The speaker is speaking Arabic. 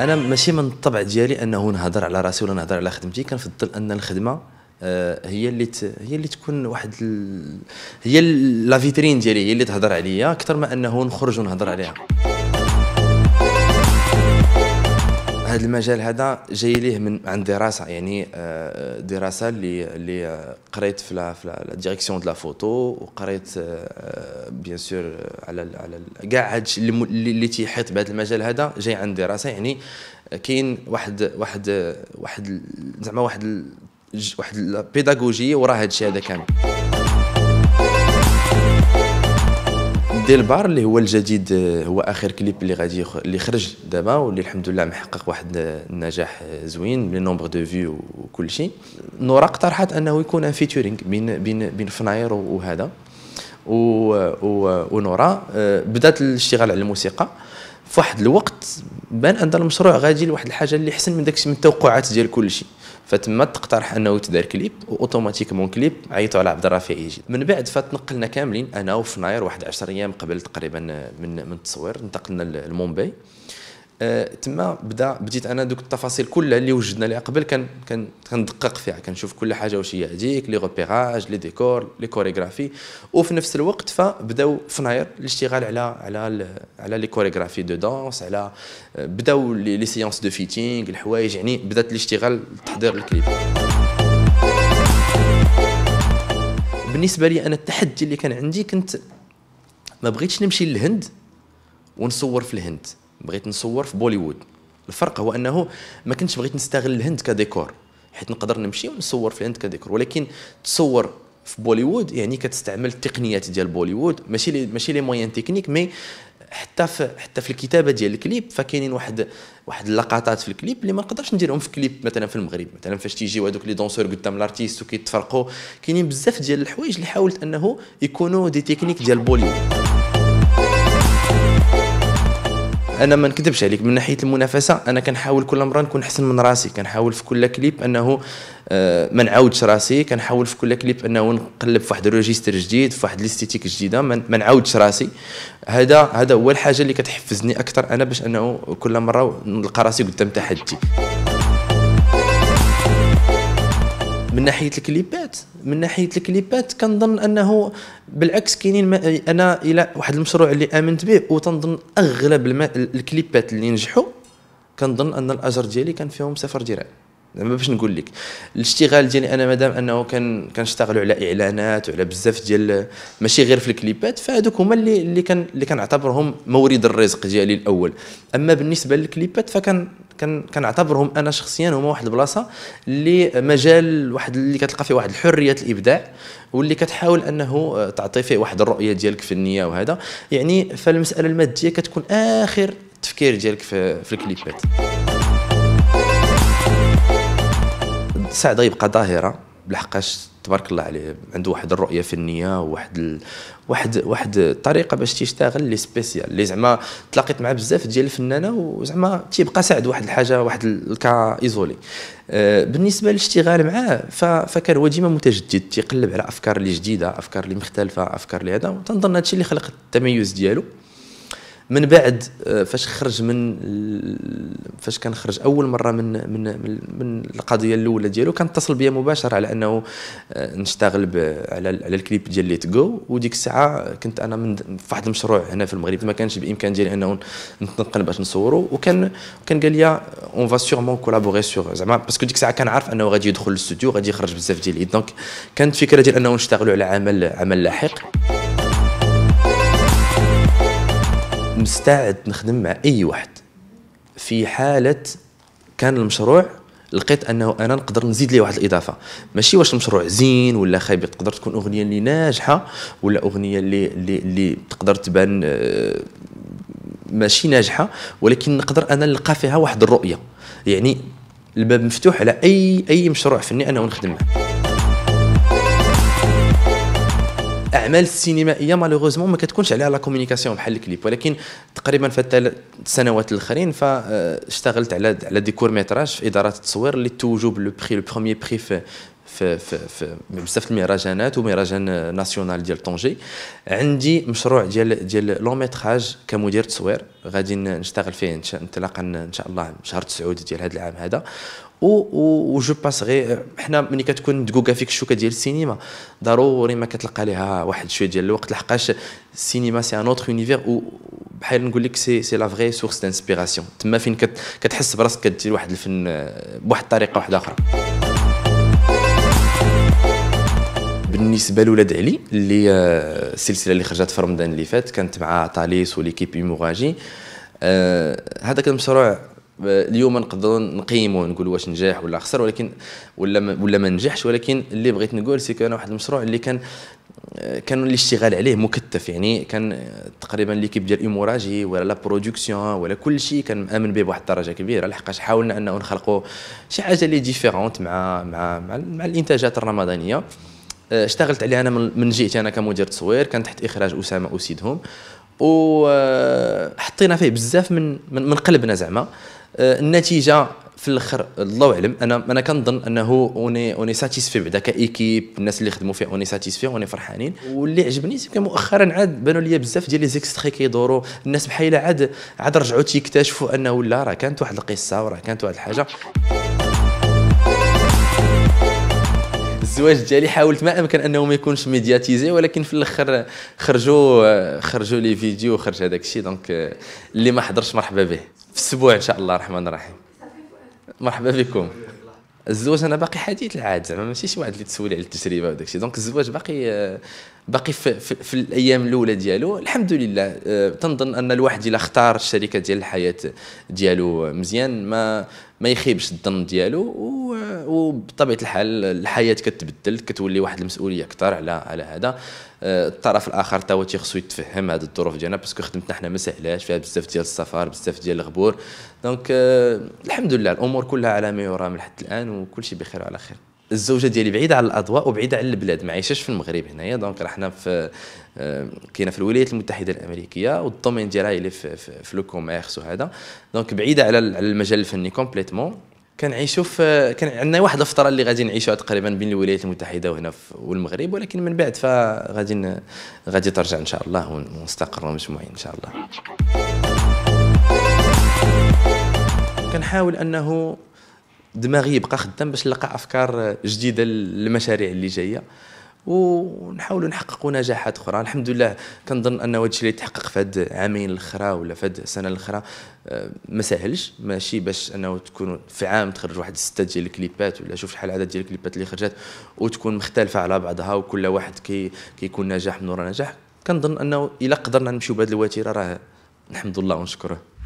انا ماشي من الطبع ديالي انه نهضر على راسي ولا نهضر على خدمتي، كنفضل ان الخدمه هي اللي تكون واحد هي لا فيترين ديالي، هي اللي تهضر عليا اكثر ما انه نخرج ونهضر عليها. هذا المجال هذا جاي ليه من عن دراسه، يعني دراسه اللي قريت في لا ديريكسيون دو لا فوتو، وقريت بيان سور على كاع هذا الشيء اللي تيحيط بهذا المجال هذا جاي عن دراسه. يعني كاين واحد زعما واحد البيداغوجيه وراه هذا الشيء هذا كامل. ديال البار اللي هو الجديد، هو اخر كليب اللي خرج دابا، واللي الحمد لله محقق واحد النجاح زوين من نومبر دو فيو وكل شيء. نورا اقترحت انه يكون ان فيتورينغ بين فناير وهذا، ونورا بدات الاشتغال على الموسيقى. في واحد الوقت بان ان المشروع غادي لواحد الحاجه اللي احسن من داكشي، من التوقعات ديال كل شيء، فتما تقترح انه تدار كليب، واوتوماتيكمون كليب عيطوا على عبد الرفيع يجي. من بعد فتنقلنا كاملين انا وفناير واحد 10 ايام قبل تقريبا من التصوير، انتقلنا لمومباي. تما بديت انا دوك التفاصيل كلها اللي وجدنا لها قبل كندقق فيها، كنشوف كل حاجه واش هي هذيك، لي غوبيراج، لي ديكور، لي كوريغرافي. وفي نفس الوقت فبداو فناير الاشتغال على لي كوريغرافي دو دانس، على بداو لي سيونس دو فيتينغ، الحوايج، يعني بدات الاشتغال تحضير الكليب. بالنسبه لي انا التحدي اللي كان عندي، كنت ما بغيتش نمشي للهند ونصور في الهند، بغيت نصور في بوليوود. الفرق هو انه ما كنتش بغيت نستغل الهند كديكور، حيت نقدر نمشي ونصور في الهند كديكور، ولكن تصور في بوليوود يعني كتستعمل التقنيات ديال بوليوود، ماشي لي مويان تكنيك. مي حتى في الكتابه ديال الكليب، فكاينين واحد اللقطات في الكليب اللي ما نقدرش نديرهم في كليب مثلا في المغرب، مثلا فاش تيجيو هذوك لي دونسور قدام الارتيست وكيتفرقوا، كاينين بزاف ديال الحوايج اللي حاولت انه يكونوا دي تكنيك ديال بوليوود. انا ما نكذبش عليك، من ناحيه المنافسه انا كنحاول كل مره نكون احسن من راسي، كنحاول في كل كليب انه ما نعاودش راسي، كنحاول في كل كليب انه نقلب في واحد الريجستر جديد، في واحد الاستيتيك جديده، ما نعاودش راسي. هذا هو الحاجه اللي كتحفزني اكثر انا، باش انه كل مره نلقى راسي قدام تحدي. من ناحيه الكليبات كنظن انه بالعكس كاينين، انا الى واحد المشروع اللي امنت به، وتنظن اغلب الكليبات اللي نجحوا كنظن ان الاجر ديالي كان فيهم 0 دراهم. زعما باش نقول لك الاشتغال ديالي انا، مادام انه كنشتغلوا على اعلانات وعلى بزاف ديال، ماشي غير في الكليبات، فهذوك هما اللي كنعتبرهم مورد الرزق ديالي الاول. اما بالنسبه للكليبات كنعتبرهم انا شخصيا هما واحد البلاصه اللي مجال واحد اللي كتلقى فيه واحد الحريه الابداع، واللي كتحاول انه تعطي فيه واحد الرؤيه ديالك فنيه وهذا، يعني فالمساله الماديه كتكون اخر التفكير ديالك في الكليبات. سعد يبقى ظاهره لحقاش تبارك الله عليه، عنده واحد الرؤيه فنيه وواحد واحد الطريقه باش تيشتغل لي سبيسيال، اللي زعما تلاقيت مع بزاف ديال الفنانه، وزعما تيبقى سعد واحد الحاجه، واحد الكا ايزولي. بالنسبه للاشتغال معاه فكان هو ديما متجدد، تيقلب على افكار اللي جديده، افكار اللي مختلفه، افكار اللي هذا، وتنظن هادشي اللي خلق التميز ديالو. من بعد فاش كنخرج اول مره من القضيه الاولى ديالو، كان اتصل بيا مباشره على انه نشتغل على الكليب ديال ليت جو. وديك الساعه كنت انا في واحد المشروع هنا في المغرب، ما كانش بامكان ديالي انه نتنقل باش نصورو، وكان قال لي اون فا سيغمون كولابوري سيغ، زعما باسكو ديك الساعه كان عارف انه غادي يدخل للاستوديو، غادي يخرج بزاف ديال ايد، دونك كانت فكره ديال انه نشتغلوا على عمل لاحق. مستعد نخدم مع اي واحد في حاله كان المشروع لقيت انه انا نقدر نزيد ليه واحد الاضافه، ماشي واش المشروع زين ولا خايب، تقدر تكون اغنيه اللي ناجحه ولا اغنيه اللي تقدر تبان ماشي ناجحه، ولكن نقدر انا نلقى فيها واحد الرؤيه. يعني الباب مفتوح على اي مشروع فني انا ونخدم معه. الاعمال السينمائيه مالوغوزمون ما كتكونش عليها لا كومونيكاسيون بحال الكليب، ولكن تقريبا في السنوات الاخرين فاشتغلت على دي كور ميتراج في اداره التصوير اللي توجوا بالبري لو بروميير بري في بزاف المهرجانات ومهرجان ناسيونال ديال طنجي. عندي مشروع ديال لوميتراج كمدير تصوير غادي نشتغل فيه انطلاقا ان شاء الله شهر 9 ديال هذا العام هذا. و جو باسغي حنا ملي كتكون دقوقه فيك الشوكه ديال السينما ضروري ما كتلقى ليها واحد شويه ديال الوقت، لحقاش السينما سي ان اوتر اونيفير، وبحال نقول لك سي لا فغي سورس دانسبيراسيون، تما فين كتحس براسك كدير واحد الفن بواحد الطريقه واحده اخرى. بالنسبه لولاد علي اللي السلسله اللي خرجت في رمضان اللي فات كانت مع طاليس وليكيب موراجي، هذاك المشروع اليوم نقدروا نقيموا نقولوا واش نجح ولا خسر، ولكن ولا ما نجحش، ولكن اللي بغيت نقول سي كان واحد المشروع اللي كان الاشتغال عليه مكثف، يعني كان تقريبا ليكيب ديال إيموراجي ولا لا برودكسيون ولا كل شيء كان مامن به بواحد الدرجه كبيره، لحقاش حاولنا انه نخلقوا شي حاجه اللي ديفيرونت مع الانتاجات الرمضانيه. اشتغلت عليه انا من جهتي انا كمدير تصوير، كان تحت اخراج اسامه اسيدهم، وحطينا فيه بزاف من قلبنا زعما. النتيجه في الاخر الله اعلم، انا كنظن انه اوني ساتيسفي بعدا كايكيب، الناس اللي خدموا فيه اوني ساتيسفي اوني فرحانين. واللي عجبني مؤخرا عاد بانوا لي بزاف ديال لي زيكستري كيدوروا، الناس بحال عاد رجعوا تيكتشفوا انه لا راه كانت واحد القصه وراه كانت واحد الحاجه. الزواج ديالي حاولت ما امكن انه ما يكونش ميدياتيزي، ولكن في الاخر خرجوا لي فيديو وخرج هذاك الشيء، دونك اللي ما حضرش مرحبا به في الاسبوع ان شاء الله الرحمن الرحيم. مرحبا بكم. الزواج انا باقي حديث العهد زعما، ماشي شي واحد اللي تسولي على التجربه وداك الشيء، دونك الزواج باقي في الايام الاولى ديالو الحمد لله. تنظن ان الواحد الا اختار الشريكه ديال الحياه ديالو مزيان ما يخيبش الظن ديالو، وبطبيعه الحال الحياه كتبدل، كتولي واحد المسؤوليه اكثر على هذا الطرف الاخر، تا هو تيخصو يتفهم هذه الظروف ديالنا، باسكو خدمتنا حنا ما سهلاش، فيها بزاف ديال السفر بزاف ديال الغبور، دونك الحمد لله الامور كلها على ما يرام لحد الان، وكل شيء بخير وعلى خير. الزوجه ديالي بعيده على الاضواء وبعيده على البلاد، ما عايشاش في المغرب هنايا، دونك راه حنا كاينه في الولايات المتحده الامريكيه، والدومين ديالها اللي في لو كوميرس وهذا، دونك بعيده على المجال الفني كومبليتمون. كنعيشوا كان عندنا واحد الفتره اللي غادي نعيشوها تقريبا بين الولايات المتحده وهنا والمغرب، ولكن من بعد فغادي ترجع ان شاء الله ونستقروا مجموعين ان شاء الله. كنحاول انه دماغي يبقى خدام باش نلقى افكار جديده للمشاريع اللي جايه، ونحاولوا نحققوا نجاحات اخرى. الحمد لله كنظن ان هذا الشيء اللي تحقق في هاد العامين الاخرى ولا في هاد السنه الاخرى ما ساهلش، ماشي باش انه تكون في عام تخرج واحد 6 ديال الكليبات ولا شوف شحال العدد ديال الكليبات اللي خرجت وتكون مختلفه على بعضها وكل واحد كيكون نجاح من وراء نجاح. كنظن انه الا قدرنا نمشيو بهذه الوتيره راه نحمد الله ونشكره.